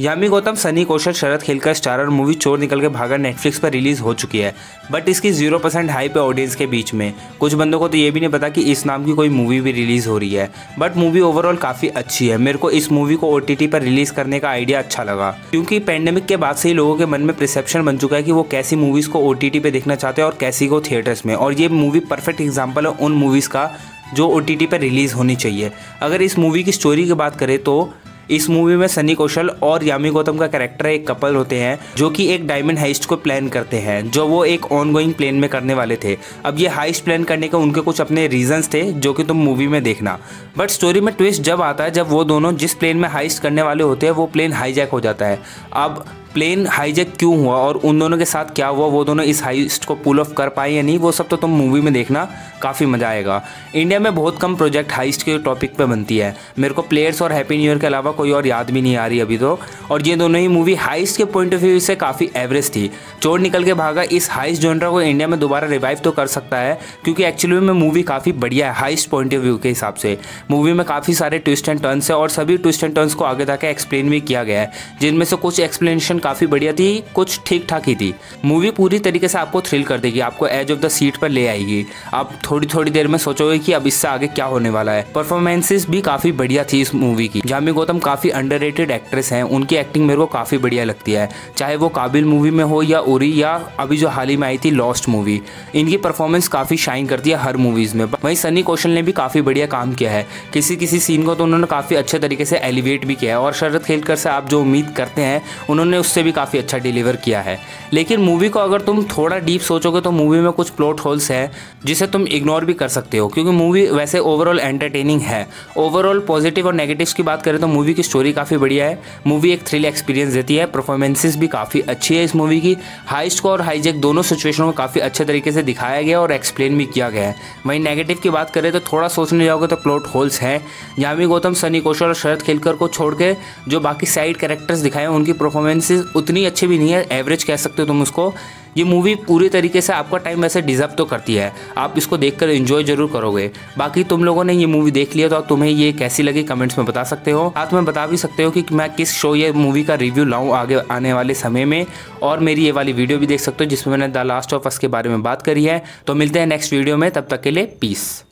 यामी Gautam, Sunny Kaushal, Sharad Kelkar starrer movie Chor Nikal के भागा Netflix पर रिलीज़ हो चुकी है, बट इसकी 0% हाइप है ऑडियंस के बीच में। कुछ बंदों को तो ये भी नहीं पता कि इस नाम की कोई मूवी भी रिलीज़ हो रही है, बट मूवी ओवरऑल काफ़ी अच्छी है। मेरे को इस मूवी को OTT पर रिलीज़ करने का आइडिया अच्छा लगा, क्योंकि पैंडेमिक के बाद से ही लोगों के मन में परसेप्शन बन चुका है कि वो कैसी मूवीज़ को OTT पर देखना चाहते हैं और कैसी को थिएटर्स में। और ये मूवी परफेक्ट एग्जाम्पल है उन मूवीज़ का जो OTT पर रिलीज़ होनी चाहिए। अगर इस मूवी की स्टोरी की बात करें तो इस मूवी में सनी कौशल और यामी गौतम का कैरेक्टर एक कपल होते हैं जो कि एक डायमंड हाइस्ट को प्लान करते हैं, जो वो एक ऑनगोइंग प्लान में करने वाले थे। अब ये हाइस्ट प्लान करने के उनके कुछ अपने रीजंस थे जो कि तुम मूवी में देखना। बट स्टोरी में ट्विस्ट जब आता है जब वो दोनों जिस प्लेन में हाइस्ट करने वाले होते हैं वो प्लेन हाईजैक हो जाता है। अब प्लेन हाईजैक क्यों हुआ और उन दोनों के साथ क्या हुआ, वो दोनों इस हाइस्ट को पुल ऑफ कर पाए या नहीं, वो सब तो तुम मूवी में देखना, काफ़ी मज़ा आएगा। इंडिया में बहुत कम प्रोजेक्ट हाइस्ट के टॉपिक पे बनती है। मेरे को प्लेयर्स और हैप्पी न्यू ईयर के अलावा कोई और याद भी नहीं आ रही अभी तो। और ये दोनों ही मूवी हाइस्ट के पॉइंट ऑफ व्यू से काफ़ी एवरेज थी। चोर निकल के भागा इस हाइस्ट जॉनरा को इंडिया में दोबारा रिवाइव तो कर सकता है, क्योंकि एक्चुअली में मूवी काफ़ी बढ़िया है हाइस्ट पॉइंट ऑफ व्यू के हिसाब से। मूवी में काफ़ी सारे ट्विस्ट एंड टर्न्स है और सभी ट्विस्ट एंड टर्न्स को आगे जाकर एक्सप्लेन भी किया गया है, जिनमें से कुछ एक्सप्लेनेशन काफ़ी बढ़िया थी, कुछ ठीक ठाक ही थी। मूवी पूरी तरीके से आपको थ्रिल कर देगी, आपको एज ऑफ द सीट पर ले आएगी। आप थोड़ी थोड़ी देर में सोचोगे कि अब इससे आगे क्या होने वाला है। परफॉर्मेंसेस भी काफ़ी बढ़िया थी इस मूवी की। यामी गौतम काफ़ी अंडररेटेड एक्ट्रेस हैं, उनकी एक्टिंग मेरे को काफ़ी बढ़िया लगती है, चाहे वो काबिल मूवी में हो या उरी या अभी जो हाल ही में आई थी लॉस्ट मूवी। इनकी परफॉर्मेंस काफ़ी शाइन करती है हर मूवीज़ में। वहीं सनी कौशल ने भी काफ़ी बढ़िया काम किया है, किसी सीन को तो उन्होंने काफ़ी अच्छे तरीके से एलिवेट भी किया है। और शरद केलकर से आप जो उम्मीद करते हैं उन्होंने उससे भी काफ़ी अच्छा डिलीवर किया है। लेकिन मूवी को अगर तुम थोड़ा डीप सोचोगे तो मूवी में कुछ प्लॉट होल्स हैं जिसे तुम इग्नोर भी कर सकते हो, क्योंकि मूवी वैसे ओवरऑल एंटरटेनिंग है। ओवरऑल पॉजिटिव और नेगेटिव्स की बात करें तो मूवी की स्टोरी काफ़ी बढ़िया है, मूवी एक थ्रिल एक्सपीरियंस देती है, परफॉर्मेंसेस भी काफ़ी अच्छी है इस मूवी की। हाइस्ट को और हाईजैक दोनों सिचुएशनों को काफ़ी अच्छे तरीके से दिखाया गया और एक्सप्लेन भी किया गया है। वहीं नेगेटिव की बात करें तो थोड़ा सोचने जाओगे तो प्लॉट होल्स हैं। यामी गौतम, सनी कौशल और शरद केलकर को छोड़ के जो बाकी साइड कैरेक्टर्स दिखाए उनकी परफॉर्मेंसेस उतनी अच्छी भी नहीं है, एवरेज कह सकते हो तुम उसको। ये मूवी पूरी तरीके से आपका टाइम वैसे डिजर्व तो करती है, आप इसको देखकर एंजॉय जरूर करोगे। बाकी तुम लोगों ने ये मूवी देख लिया तो तुम्हें ये कैसी लगी कमेंट्स में बता सकते हो। साथ में बता भी सकते हो कि मैं किस शो या मूवी का रिव्यू लाऊं आगे आने वाले समय में। और मेरी ये वाली वीडियो भी देख सकते हो जिसमें मैंने द लास्ट ऑफ अस के बारे में बात करी है। तो मिलते हैं नेक्स्ट वीडियो में, तब तक के लिए पीस।